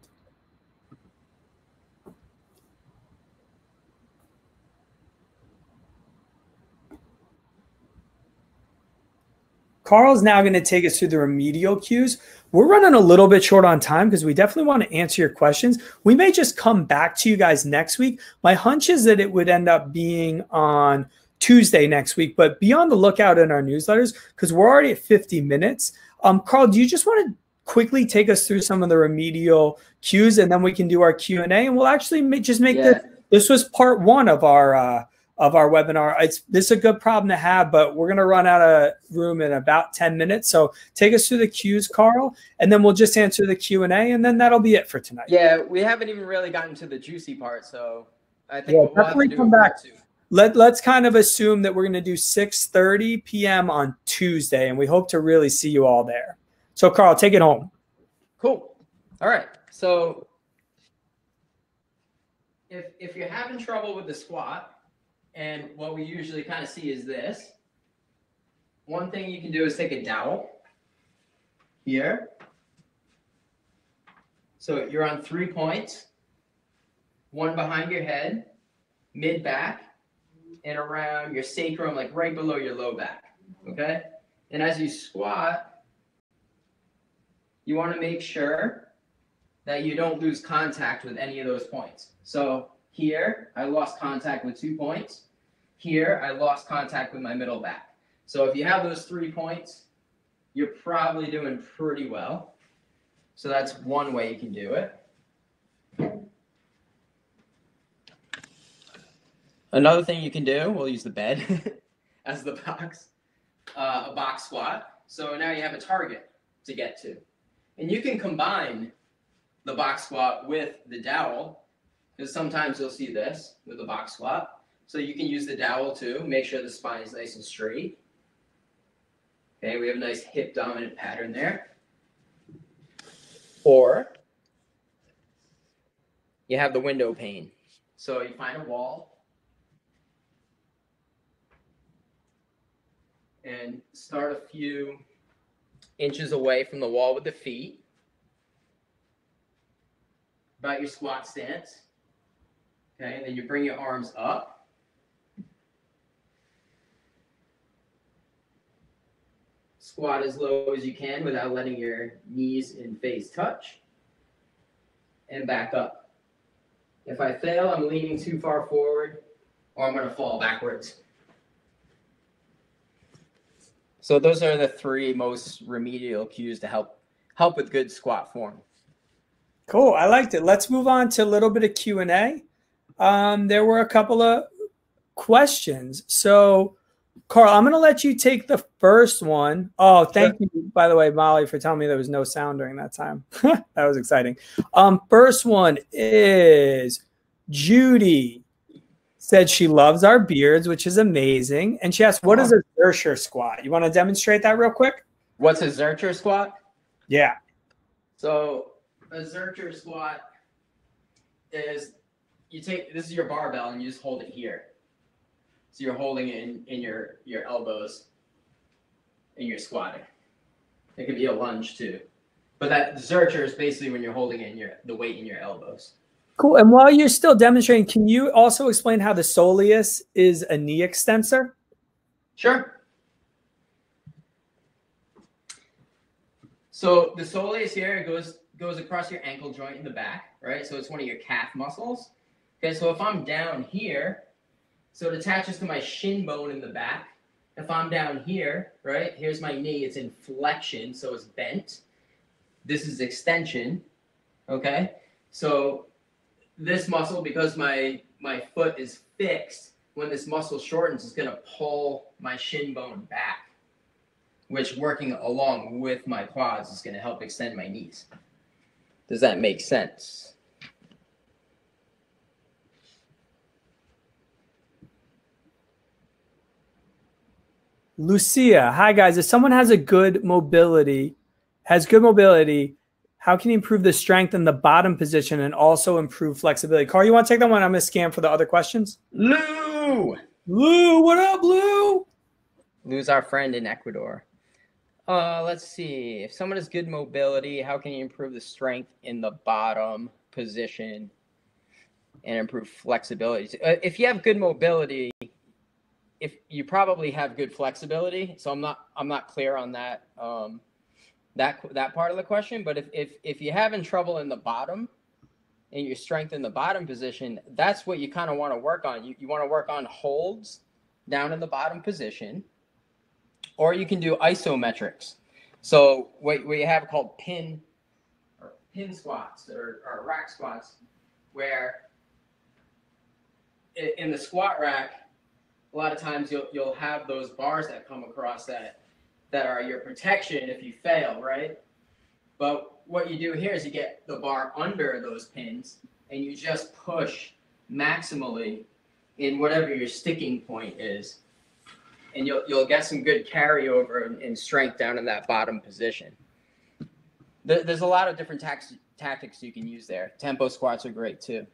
Carl's now going to take us through the remedial cues. We're running a little bit short on time because we definitely want to answer your questions. We may just come back to you guys next week. My hunch is that it would end up being on Tuesday next week, but be on the lookout in our newsletters because we're already at 50 minutes. Carl, do you just want to quickly take us through some of the remedial cues, and then we can do our Q&A, and we'll actually just make this was part one of our webinar. This is a good problem to have, but we're going to run out of room in about 10 minutes. So take us through the cues, Carl, and then we'll just answer the Q&A, and then that'll be it for tonight. Yeah, we haven't even really gotten to the juicy part, so I think we'll definitely come back to. Let's kind of assume that we're going to do 6:30 p.m. on Tuesday, and we hope to really see you all there. So, Carl, take it home. Cool. All right. So if you're having trouble with the squat, and what we usually kind of see is this, one thing you can do is take a dowel here. So you're on 3 points, one behind your head, mid-back, and around your sacrum, like right below your low back, okay? And as you squat, you want to make sure that you don't lose contact with any of those points. So here, I lost contact with 2 points. Here, I lost contact with my middle back. So if you have those 3 points, you're probably doing pretty well. So that's one way you can do it. Another thing you can do, we'll use the bed as the box, a box squat. So now you have a target to get to. And you can combine the box squat with the dowel, because sometimes you'll see this with the box squat. So you can use the dowel too. Make sure the spine is nice and straight. Okay, we have a nice hip dominant pattern there. Or you have the window pane. So you find a wall and start a few inches away from the wall with the feet, about your squat stance, okay? And then you bring your arms up. Squat as low as you can without letting your knees and face touch, and back up. If I fail, I'm leaning too far forward, or I'm gonna fall backwards. So those are the three most remedial cues to help with good squat form. Cool, I liked it. Let's move on to a little bit of Q&A. There were a couple of questions. So, Carl, I'm going to let you take the first one. Oh, thank you, by the way, Molly, for telling me there was no sound during that time. That was exciting. First one is Judy. Said she loves our beards, which is amazing. And she asked, what is a Zurcher squat? You want to demonstrate that real quick? What's a Zurcher squat? Yeah. So a Zurcher squat is you take, this is your barbell and you just hold it here. So you're holding it in your elbows and you're squatting. It could be a lunge too. But that Zurcher is basically when you're holding it in the weight in your elbows. Cool. And while you're still demonstrating, can you also explain how the soleus is a knee extensor? Sure. So the soleus here goes across your ankle joint in the back, right? So it's one of your calf muscles. Okay, so if I'm down here, so it attaches to my shin bone in the back. If I'm down here, right, here's my knee. It's in flexion, so it's bent. This is extension, okay? So this muscle, because my foot is fixed, when this muscle shortens, it's going to pull my shin bone back, which working along with my quads is going to help extend my knees. Does that make sense? Lucia, hi guys. If someone has good mobility, how can you improve the strength in the bottom position and also improve flexibility? Carl, you want to take that one? I'm going to scan for the other questions. Lou, what up, Lou? Lou's our friend in Ecuador. Let's see. If someone has good mobility, how can you improve the strength in the bottom position and improve flexibility? If you have good mobility, if you probably have good flexibility. So I'm not clear on that, that part of the question. But if you're having trouble in the bottom and your strength in the bottom position, that's what you kind of want to work on. You want to work on holds down in the bottom position, or you can do isometrics. So what you have called pin squats or rack squats, where in the squat rack, a lot of times you'll have those bars that come across that are your protection if you fail, right? But what you do here is you get the bar under those pins and you just push maximally in whatever your sticking point is. And you'll get some good carryover and strength down in that bottom position. There's a lot of different tactics you can use there. Tempo squats are great too.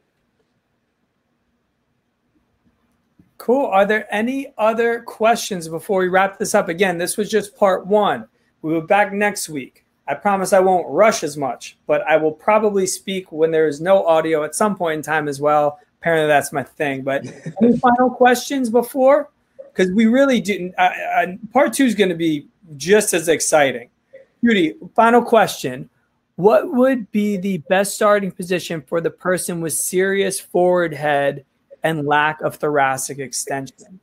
Cool. Are there any other questions before we wrap this up? Again, this was just part one. We will be back next week. I promise I won't rush as much, but I will probably speak when there is no audio at some point in time as well. Apparently that's my thing. But any final questions before? Because we really didn't. Part two is going to be just as exciting. Judy, final question. What would be the best starting position for the person with serious forward head and lack of thoracic extension?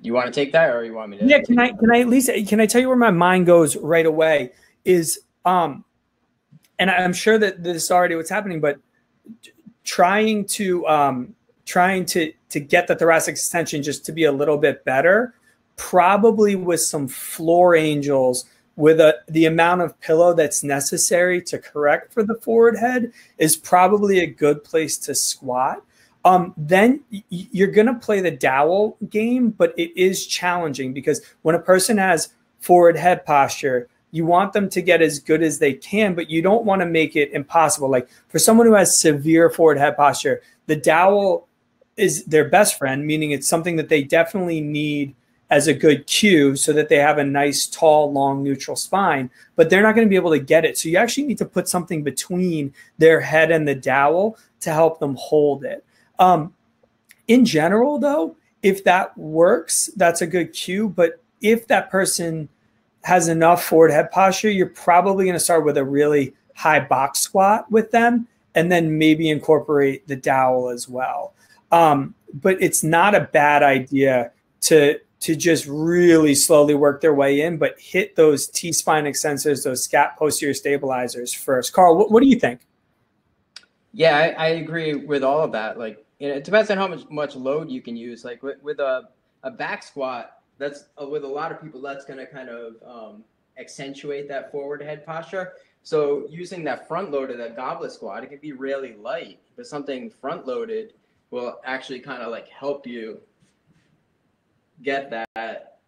You want to take that, or you want me to? Yeah, can I at least, can I tell you where my mind goes right away is, and I'm sure that this is already what's happening, but trying to get the thoracic extension just to be a little bit better, probably with some floor angels, with the amount of pillow that's necessary to correct for the forward head is probably a good place to squat. Then you're going to play the dowel game, but it is challenging because when a person has forward head posture, you want them to get as good as they can, but you don't want to make it impossible. Like for someone who has severe forward head posture, the dowel is their best friend, meaning it's something that they definitely need as a good cue so that they have a nice, tall, long, neutral spine, but they're not going to be able to get it. So you actually need to put something between their head and the dowel to help them hold it. In general, though, if that works, that's a good cue. But if that person has enough forward head posture, you're probably going to start with a really high box squat with them and then maybe incorporate the dowel as well. But it's not a bad idea to just really slowly work their way in, but hit those T-spine extensors, those scat posterior stabilizers first. Carl, what do you think? Yeah, I agree with all of that. Like, you know, it depends on how much load you can use. Like with a back squat, that's with a lot of people, that's going to kind of accentuate that forward head posture. So using that front load of that goblet squat, it could be really light, but something front loaded will actually kind of like help you get that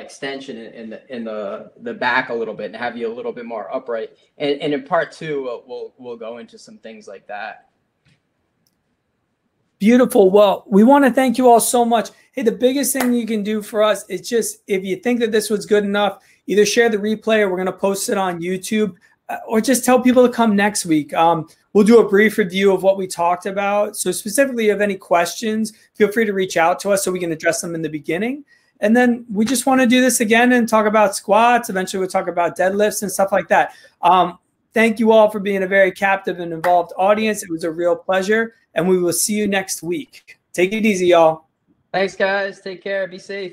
extension in the back a little bit and have you a little bit more upright. And in part two, we'll go into some things like that. Beautiful. Well, we want to thank you all so much. Hey, the biggest thing you can do for us is just, if you think that this was good enough, either share the replay or we're going to post it on YouTube, or just tell people to come next week. We'll do a brief review of what we talked about. So specifically, if you have any questions, feel free to reach out to us so we can address them in the beginning. And then we just want to do this again and talk about squats. Eventually, we'll talk about deadlifts and stuff like that. Thank you all for being a very captive and involved audience. It was a real pleasure, and we will see you next week. Take it easy, y'all. Thanks, guys. Take care. Be safe.